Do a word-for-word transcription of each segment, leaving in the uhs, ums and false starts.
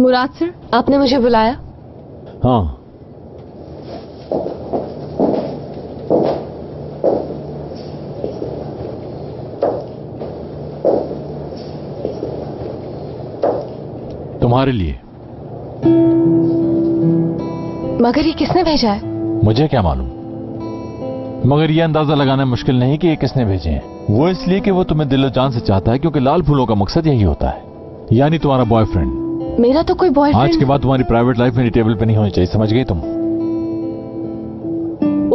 मुराद sir, आपने मुझे बुलाया? हाँ। तुम्हारे लिए। मगर ये किसने भेजा है? मुझे क्या मालूम, मगर ये अंदाजा लगाना मुश्किल नहीं कि ये किसने भेजे हैं। वो इसलिए कि वो तुम्हें दिलो जान से चाहता है, क्योंकि लाल फूलों का मकसद यही होता है। यानी तुम्हारा बॉयफ्रेंड। मेरा तो कोई बॉयफ्रेंड। आज के बाद तुम्हारी प्राइवेट लाइफ मेरी टेबल पे नहीं होनी चाहिए, समझ गई तुम?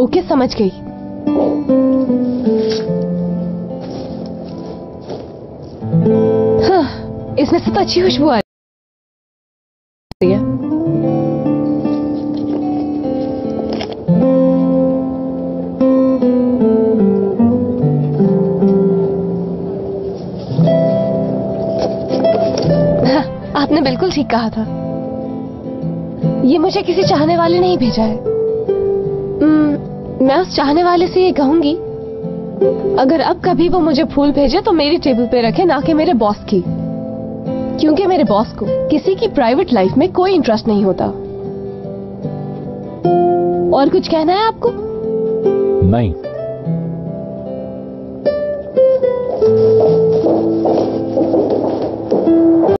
ओके, समझ गई। हाँ, इसमें सब अच्छी खुशबू आ रही है। आपने बिल्कुल ठीक कहा था, ये मुझे किसी चाहने वाले नहीं भेजा है। मैं उस चाहने वाले से ये कहूंगी, अगर अब कभी वो मुझे फूल भेजे तो मेरी टेबल पे रखे, ना कि मेरे बॉस की, क्योंकि मेरे बॉस को किसी की प्राइवेट लाइफ में कोई इंटरेस्ट नहीं होता। और कुछ कहना है आपको? नहीं।